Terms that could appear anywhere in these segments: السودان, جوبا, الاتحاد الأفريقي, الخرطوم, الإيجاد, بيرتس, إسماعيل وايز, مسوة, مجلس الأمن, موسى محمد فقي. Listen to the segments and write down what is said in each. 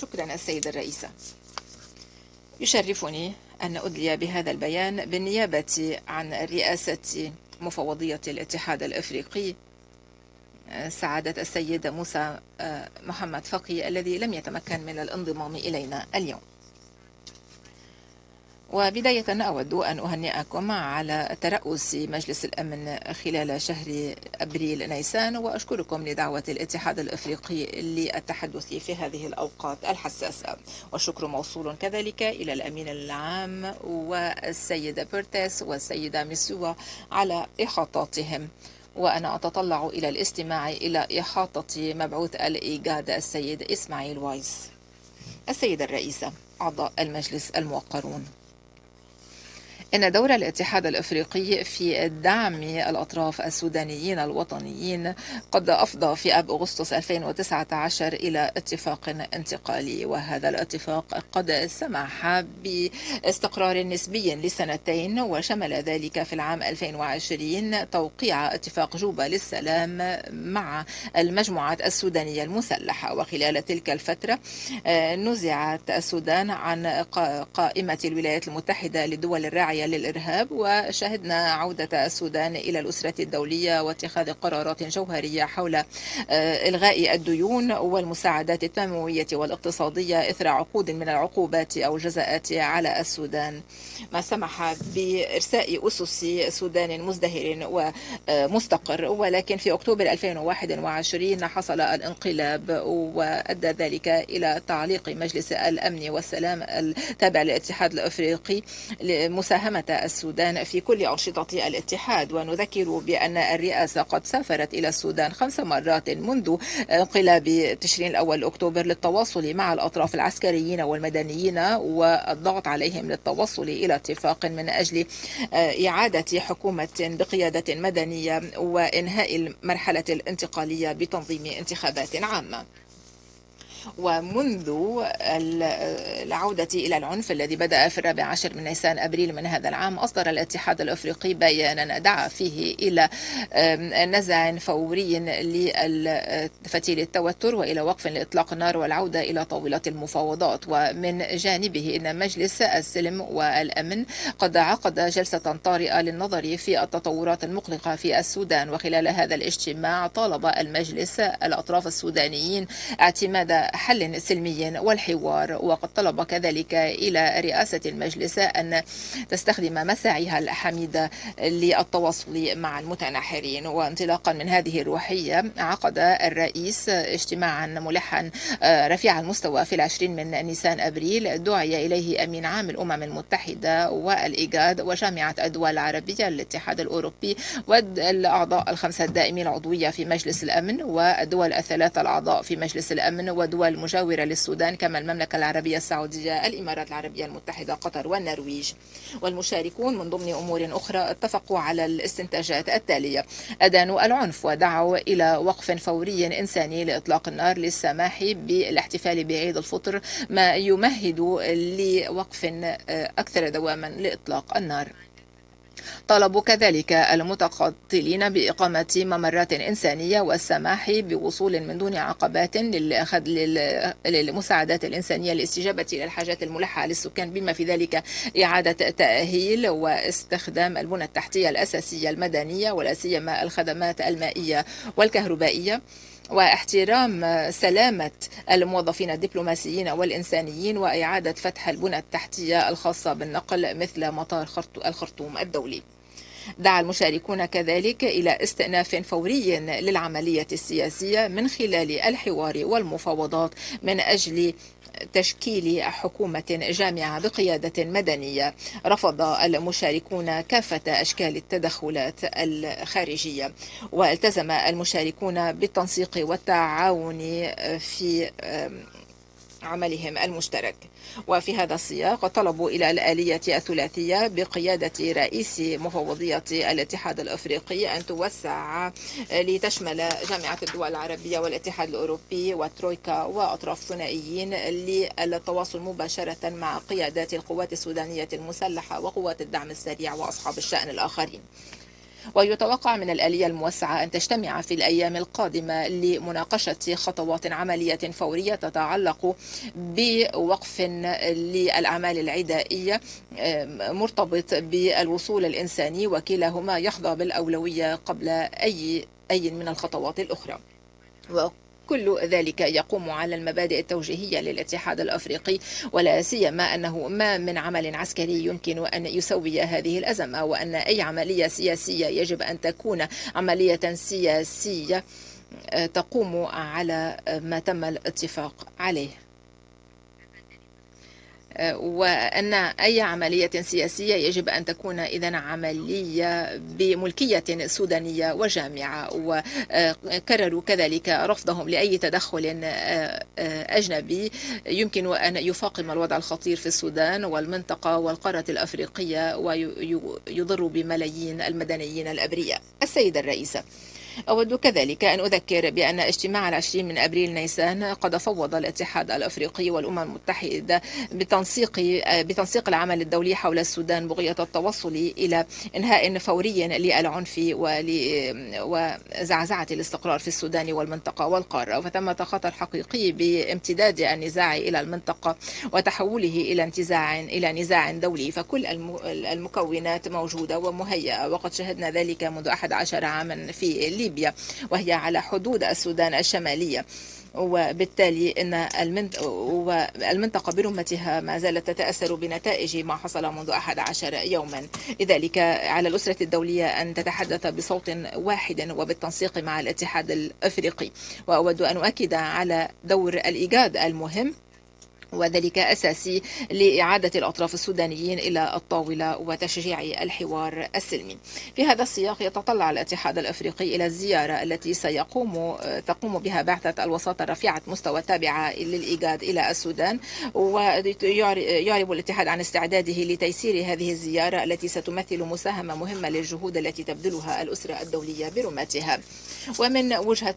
شكرا السيدة الرئيسة. يشرفني أن أدلي بهذا البيان بالنيابة عن رئاسة مفوضية الاتحاد الأفريقي سعادة السيد موسى محمد فقي الذي لم يتمكن من الانضمام إلينا اليوم. وبداية أود أن أهنئكم على ترأس مجلس الأمن خلال شهر أبريل نيسان، وأشكركم لدعوة الاتحاد الأفريقي للتحدث في هذه الأوقات الحساسة. والشكر موصول كذلك إلى الأمين العام والسيدة بيرتس والسيدة مسوة على إحاطاتهم، وأنا أتطلع إلى الاستماع إلى إحاطة مبعوث الإيجاد السيد إسماعيل وايز. السيدة الرئيسة، أعضاء المجلس الموقرون، إن دور الاتحاد الأفريقي في دعم الأطراف السودانيين الوطنيين قد أفضى في آب أغسطس 2019 إلى اتفاق انتقالي، وهذا الاتفاق قد سمح باستقرار نسبي لسنتين، وشمل ذلك في العام 2020 توقيع اتفاق جوبا للسلام مع المجموعات السودانية المسلحة. وخلال تلك الفترة نزعت السودان عن قائمة الولايات المتحدة للدول الراعية للإرهاب، وشهدنا عودة السودان إلى الأسرة الدولية واتخاذ قرارات جوهرية حول إلغاء الديون والمساعدات التنموية والاقتصادية إثر عقود من العقوبات أو الجزاءات على السودان، ما سمح بإرساء أسس سودان مزدهر ومستقر. ولكن في أكتوبر 2021 حصل الانقلاب، وأدى ذلك إلى تعليق مجلس الأمن والسلام التابع للاتحاد الأفريقي مساهمة السودان في كل أنشطة الاتحاد. ونذكر بأن الرئاسة قد سافرت إلى السودان 5 مرات منذ انقلاب تشرين الأول أكتوبر للتواصل مع الأطراف العسكريين والمدنيين والضغط عليهم للتوصل إلى اتفاق من أجل إعادة حكومة بقيادة مدنية وإنهاء المرحلة الانتقالية بتنظيم انتخابات عامة. ومنذ العودة إلى العنف الذي بدأ في 14 من نيسان أبريل من هذا العام، أصدر الاتحاد الأفريقي بيانا دعا فيه إلى نزع فوري لفتيل التوتر وإلى وقف لإطلاق النار والعودة إلى طاولة المفاوضات. ومن جانبه إن مجلس السلم والأمن قد عقد جلسة طارئة للنظر في التطورات المقلقة في السودان، وخلال هذا الاجتماع طالب المجلس الأطراف السودانيين اعتماد حل سلمي والحوار، وقد طلب كذلك إلى رئاسة المجلس أن تستخدم مساعيها الحميدة للتواصل مع المتناحرين. وانطلاقا من هذه الروحية عقد الرئيس اجتماعا ملحا رفيع المستوى في 20 من نيسان أبريل دعي إليه أمين عام الأمم المتحدة والإيجاد وجامعة الدول العربية الاتحاد الأوروبي والأعضاء 5 الدائمين العضوية في مجلس الأمن والدول 3 الأعضاء في مجلس الأمن ودول مجاورة للسودان كما المملكة العربية السعودية الإمارات العربية المتحدة قطر والنرويج. والمشاركون من ضمن أمور أخرى اتفقوا على الاستنتاجات التالية: أدانوا العنف ودعوا إلى وقف فوري إنساني لإطلاق النار للسماح بالاحتفال بعيد الفطر، ما يمهد لوقف أكثر دواما لإطلاق النار. طالبوا كذلك المتقاتلين بإقامة ممرات إنسانية والسماح بوصول من دون عقبات للمساعدات الإنسانية للاستجابة للحاجات الملحة للسكان، بما في ذلك إعادة تأهيل واستخدام البنى التحتية الأساسية المدنية ولا سيما الخدمات المائية والكهربائية، واحترام سلامة الموظفين الدبلوماسيين والإنسانيين، وإعادة فتح البنى التحتية الخاصة بالنقل مثل مطار الخرطوم الدولي. دعا المشاركون كذلك إلى استئناف فوري للعملية السياسية من خلال الحوار والمفاوضات من أجل تشكيل حكومة جامعة بقيادة مدنية. رفض المشاركون كافة أشكال التدخلات الخارجية، والتزم المشاركون بالتنسيق والتعاون في عملهم المشترك. وفي هذا السياق طلبوا إلى الآلية الثلاثية بقيادة رئيس مفوضية الاتحاد الأفريقي أن توسع لتشمل جامعة الدول العربية والاتحاد الأوروبي والترويكا وأطراف ثنائيين للتواصل مباشرة مع قيادات القوات السودانية المسلحة وقوات الدعم السريع وأصحاب الشأن الآخرين. ويتوقع من الآلية الموسعة أن تجتمع في الأيام القادمة لمناقشة خطوات عملية فورية تتعلق بوقف للأعمال العدائية مرتبط بالوصول الإنساني، وكلاهما يحظى بالأولوية قبل أي من الخطوات الأخرى. كل ذلك يقوم على المبادئ التوجيهية للاتحاد الأفريقي، ولا سيما أنه ما من عمل عسكري يمكن أن يسوي هذه الأزمة، وأن أي عملية سياسية يجب أن تكون عملية سياسية تقوم على ما تم الاتفاق عليه، وأن أي عملية سياسية يجب أن تكون إذن عملية بملكية سودانية وجامعة. وكرروا كذلك رفضهم لأي تدخل أجنبي يمكن أن يفاقم الوضع الخطير في السودان والمنطقة والقارة الأفريقية ويضر بملايين المدنيين الأبرياء. السيدة الرئيسة، أود كذلك أن أذكر بأن اجتماع 20 من أبريل نيسان قد فوض الاتحاد الأفريقي والأمم المتحدة بتنسيق العمل الدولي حول السودان بغية التوصل إلى إنهاء فوري للعنف وزعزعة الاستقرار في السودان والمنطقة والقارة. وتم خطر حقيقي بامتداد النزاع إلى المنطقة وتحوله إلى نزاع دولي، فكل المكونات موجودة ومهيئة، وقد شهدنا ذلك منذ 11 عاما في ليبيا وهي على حدود السودان الشمالية، وبالتالي إن المنطقة برمتها ما زالت تتأثر بنتائج ما حصل منذ 11 يوما. لذلك على الأسرة الدولية أن تتحدث بصوت واحد وبالتنسيق مع الاتحاد الأفريقي. وأود أن أؤكد على دور الإيجاد المهم، وذلك أساسي لإعادة الأطراف السودانيين إلى الطاولة وتشجيع الحوار السلمي. في هذا السياق يتطلع الاتحاد الأفريقي إلى الزيارة التي تقوم بها بعثة الوساطة رفيعة مستوى التابعة للإيجاد إلى السودان، ويعرب الاتحاد عن استعداده لتيسير هذه الزيارة التي ستمثل مساهمة مهمة للجهود التي تبذلها الأسرة الدولية برمتها. ومن وجهة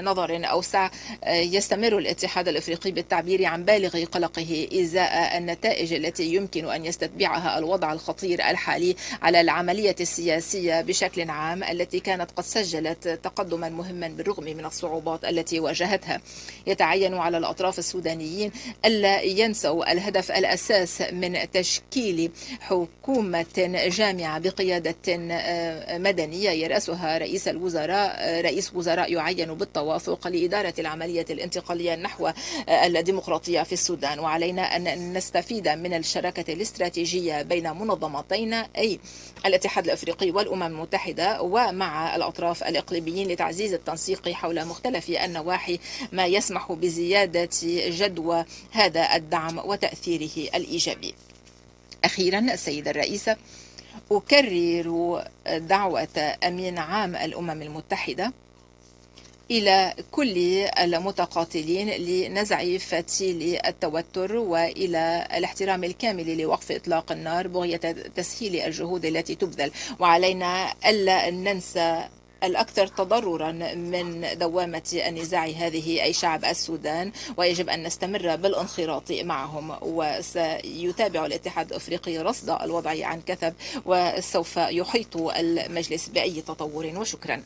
نظر أوسع، يستمر الاتحاد الأفريقي بالتعبير عن بالغ قلقه إزاء النتائج التي يمكن أن يستتبعها الوضع الخطير الحالي على العملية السياسية بشكل عام، التي كانت قد سجلت تقدما مهما بالرغم من الصعوبات التي واجهتها. يتعين على الأطراف السودانيين ألا ينسوا الهدف الأساس من تشكيل حكومة جامعة بقيادة مدنية يرأسها رئيس وزراء يعين بالتوافق لإدارة العملية الانتقالية نحو الديمقراطية في السودان. وعلينا أن نستفيد من الشراكة الاستراتيجية بين منظمتين، أي الاتحاد الأفريقي والأمم المتحدة، ومع الأطراف الإقليميين لتعزيز التنسيق حول مختلف النواحي، ما يسمح بزيادة جدوى هذا الدعم وتأثيره الإيجابي. أخيرا السيدة الرئيسة، أكرر دعوة أمين عام الأمم المتحدة إلى كل المتقاتلين لنزع فتيل التوتر وإلى الاحترام الكامل لوقف إطلاق النار بغية تسهيل الجهود التي تبذل. وعلينا ألا ننسى الأكثر تضررا من دوامة النزاع هذه أي شعب السودان، ويجب أن نستمر بالانخراط معهم. وسيتابع الاتحاد الأفريقي رصد الوضع عن كثب وسوف يحيط المجلس بأي تطور. وشكرا.